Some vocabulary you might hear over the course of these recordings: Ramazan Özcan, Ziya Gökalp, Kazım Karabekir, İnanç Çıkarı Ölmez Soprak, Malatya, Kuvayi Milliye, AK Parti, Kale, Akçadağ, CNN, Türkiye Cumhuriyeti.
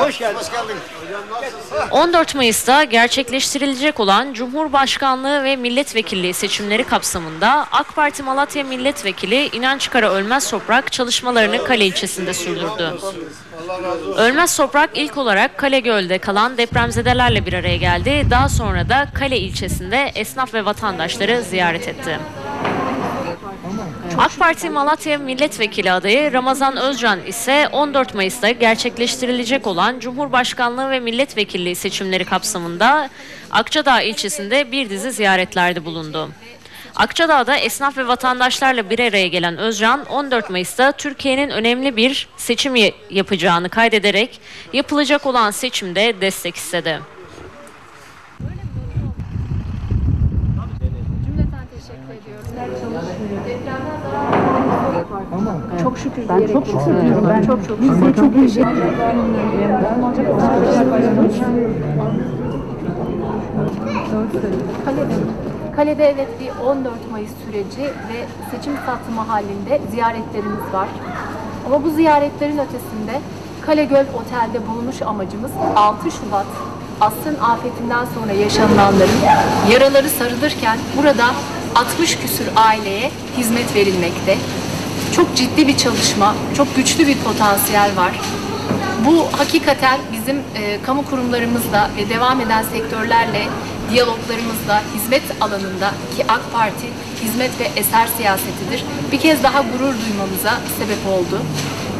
Hoş geldin. Hoş geldin. 14 Mayıs'ta gerçekleştirilecek olan Cumhurbaşkanlığı ve Milletvekilliği seçimleri kapsamında AK Parti Malatya Milletvekili İnanç Çıkarı Ölmez Soprak çalışmalarını Kale ilçesinde sürdürdü. Ölmez Soprak ilk olarak Kalegöl'de kalan depremzedelerle bir araya geldi. Daha sonra da Kale ilçesinde esnaf ve vatandaşları ziyaret etti. AK Parti Malatya Milletvekili adayı Ramazan Özcan ise 14 Mayıs'ta gerçekleştirilecek olan Cumhurbaşkanlığı ve Milletvekilliği seçimleri kapsamında Akçadağ ilçesinde bir dizi ziyaretlerde bulundu. Akçadağ'da esnaf ve vatandaşlarla bir araya gelen Özcan, 14 Mayıs'ta Türkiye'nin önemli bir seçim yapacağını kaydederek yapılacak olan seçimde destek istedi. Çok şükür. Ben çok şükür diyorum. Ben çok şükür. Biz çok teşekkür ederim. Kalede evet bir 14 Mayıs süreci ve seçim satımı halinde ziyaretlerimiz var. Ama bu ziyaretlerin ötesinde Kalegöl Otel'de bulunmuş amacımız 6 Şubat asrın afetinden sonra yaşananların yaraları sarılırken burada 60 küsür aileye hizmet verilmekte. Çok ciddi bir çalışma, çok güçlü bir potansiyel var. Bu hakikaten bizim kamu kurumlarımızla ve devam eden sektörlerle diyaloglarımızla hizmet alanında ki AK Parti hizmet ve eser siyasetidir. Bir kez daha gurur duymamıza sebep oldu.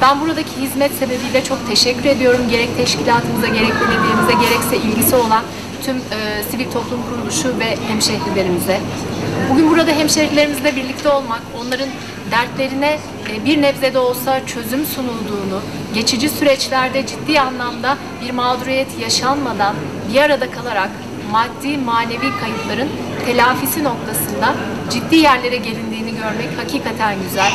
Ben buradaki hizmet sebebiyle çok teşekkür ediyorum. Gerek teşkilatımıza, gerek belediyemize, gerekse ilgisi olan tüm sivil toplum kuruluşu ve hemşehrilerimize. Bugün burada hemşehrilerimizle birlikte olmak, onların dertlerine bir nebze de olsa çözüm sunulduğunu, geçici süreçlerde ciddi anlamda bir mağduriyet yaşanmadan bir arada kalarak maddi manevi kayıpların telafisi noktasında ciddi yerlere gelindiğini görmek hakikaten güzel.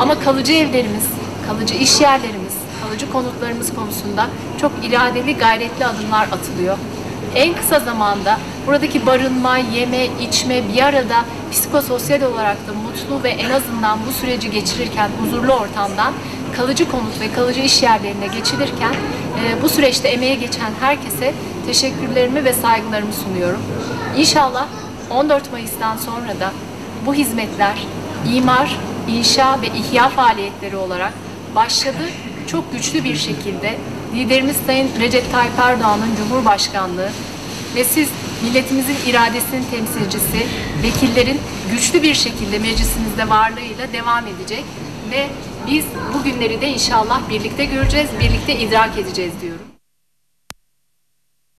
Ama kalıcı evlerimiz, kalıcı iş yerlerimiz, kalıcı konutlarımız konusunda çok iradeli, gayretli adımlar atılıyor. En kısa zamanda buradaki barınma, yeme, içme bir arada psikososyal olarak da mutlu ve en azından bu süreci geçirirken huzurlu ortamdan kalıcı konut ve kalıcı iş yerlerine geçilirken bu süreçte emeğe geçen herkese teşekkürlerimi ve saygılarımı sunuyorum. İnşallah 14 Mayıs'tan sonra da bu hizmetler imar, inşa ve ihya faaliyetleri olarak başladı. Çok güçlü bir şekilde liderimiz Sayın Recep Tayyip Erdoğan'ın Cumhurbaşkanlığı ve siz milletimizin iradesinin temsilcisi, vekillerin güçlü bir şekilde meclisimizde varlığıyla devam edecek ve biz bu günleri de inşallah birlikte göreceğiz, birlikte idrak edeceğiz diyorum.